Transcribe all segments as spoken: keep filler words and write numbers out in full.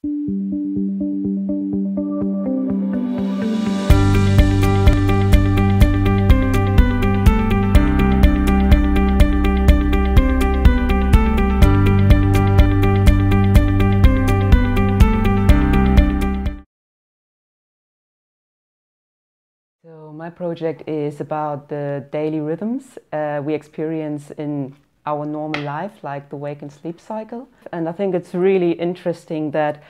So my project is about the daily rhythms uh, we experience in our normal life, like the wake and sleep cycle. And I think it's really interesting that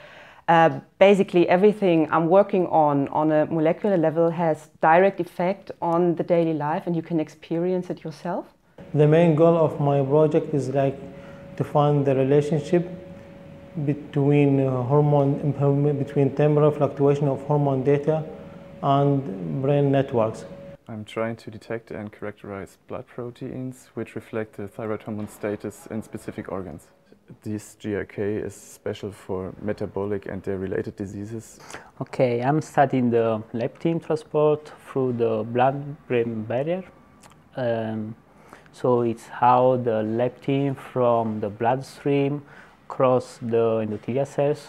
uh, basically everything I'm working on on a molecular level has direct effect on the daily life, and you can experience it yourself. The main goal of my project is like to find the relationship between uh, hormone, between temporal fluctuation of hormone data and brain networks. I'm trying to detect and characterize blood proteins which reflect the thyroid hormone status in specific organs. This G R K is special for metabolic and their related diseases. Okay, I'm studying the leptin transport through the blood-brain barrier. Um, so it's how the leptin from the bloodstream crosses the endothelial cells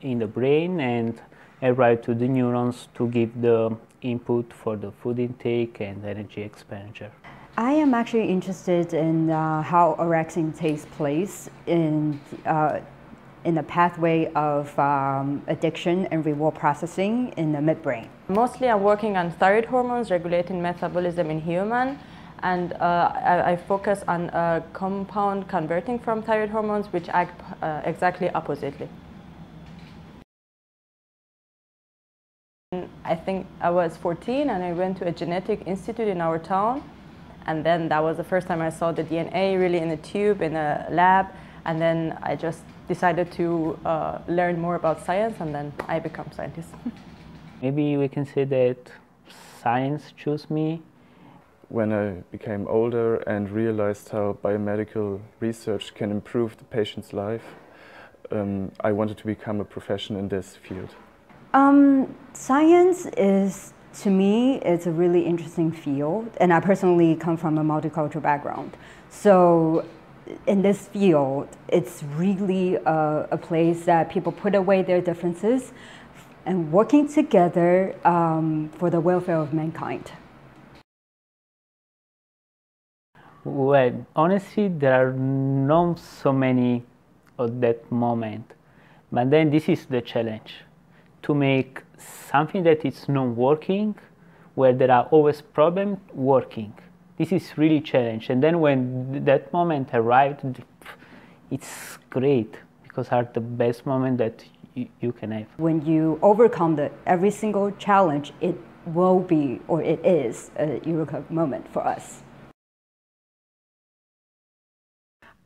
in the brain and arrive to the neurons to give the input for the food intake and energy expenditure. I am actually interested in uh, how orexin takes place in, uh, in the pathway of um, addiction and reward processing in the midbrain. Mostly I'm working on thyroid hormones regulating metabolism in humans, and uh, I, I focus on a compound converting from thyroid hormones which act uh, exactly oppositely. I think I was fourteen and I went to a genetic institute in our town, and then that was the first time I saw the D N A really in a tube in a lab, and then I just decided to uh, learn more about science, and then I become scientist. Maybe we can say that science chose me. When I became older and realized how biomedical research can improve the patient's life, um, I wanted to become a professional in this field. Um, science is, to me, it's a really interesting field, and I personally come from a multicultural background. So in this field, it's really a, a place that people put away their differences and working together um, for the welfare of mankind. Well, honestly, there are not so many at that moment, but then this is the challenge. To make something that is not working, where there are always problems, working. This is really challenging. And then when that moment arrived, it's great, because are the best moment that you can have. When you overcome the, every single challenge, it will be, or it is, a eureka moment for us.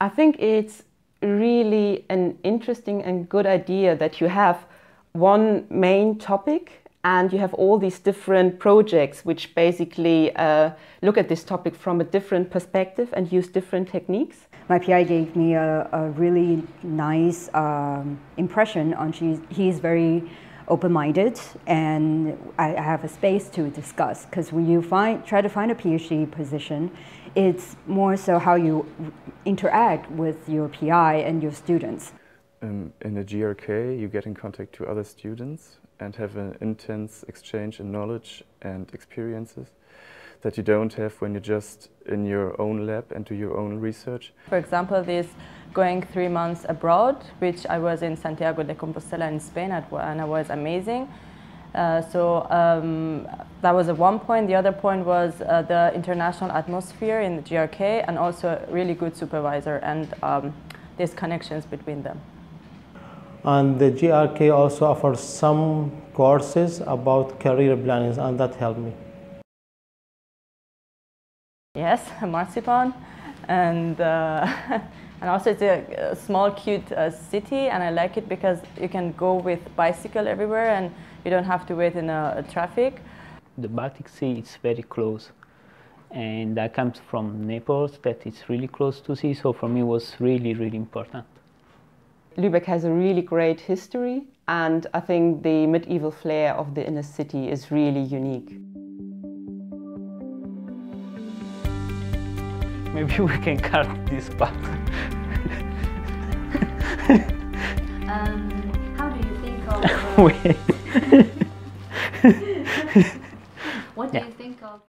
I think it's really an interesting and good idea that you have one main topic and you have all these different projects which basically uh, look at this topic from a different perspective and use different techniques. My P I gave me a, a really nice um, impression on she, he's very open-minded, and I have a space to discuss, because when you find, try to find a PhD position, it's more so how you interact with your P I and your students. Um, in a G R K, you get in contact to other students and have an intense exchange in knowledge and experiences that you don't have when you're just in your own lab and do your own research. For example, this going three months abroad, which I was in Santiago de Compostela in Spain, and it was amazing. Uh, so um, that was at one point. The other point was uh, the international atmosphere in the G R K, and also a really good supervisor, and um, there's connections between them. And the G R K also offers some courses about career planning, and that helped me. Yes, Marzipan, and uh, and also it's a small, cute uh, city, and I like it because you can go with bicycle everywhere, and you don't have to wait in a, a traffic. The Baltic Sea is very close, and I come from Naples, that is really close to sea. So for me, it was really, really important. Lübeck has a really great history, and I think the medieval flair of the inner city is really unique. Maybe we can cut this part. um. way. What do yeah. you think of